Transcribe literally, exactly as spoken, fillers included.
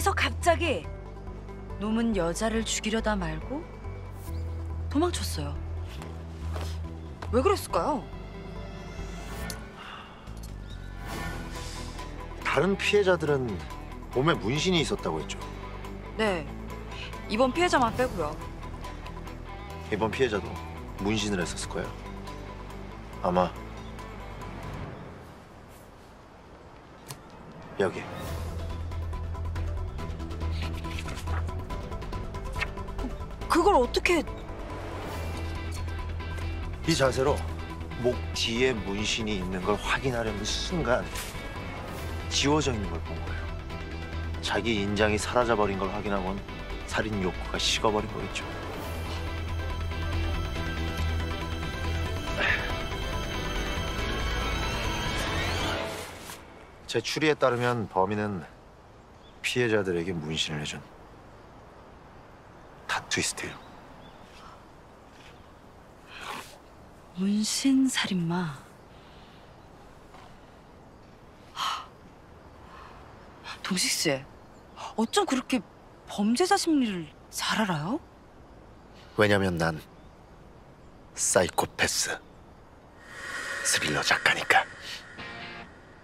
여기서 갑자기 놈은 여자를 죽이려다 말고 도망쳤어요. 왜 그랬을까요? 다른 피해자들은 몸에 문신이 있었다고 했죠? 네, 이번 피해자만 빼고요. 이번 피해자도 문신을 했었을 거예요. 아마 여기. 그걸 어떻게... 이 자세로 목 뒤에 문신이 있는 걸 확인하려는 순간 지워져 있는 걸 본 거예요. 자기 인장이 사라져버린 걸 확인하곤 살인 욕구가 식어버린 거였죠. 제 추리에 따르면 범인은 피해자들에게 문신을 해준 다트위스트예요. 문신 살인마. 동식 씨, 어쩜 그렇게 범죄자 심리를 잘 알아요? 왜냐면 난 사이코패스 스릴러 작가니까.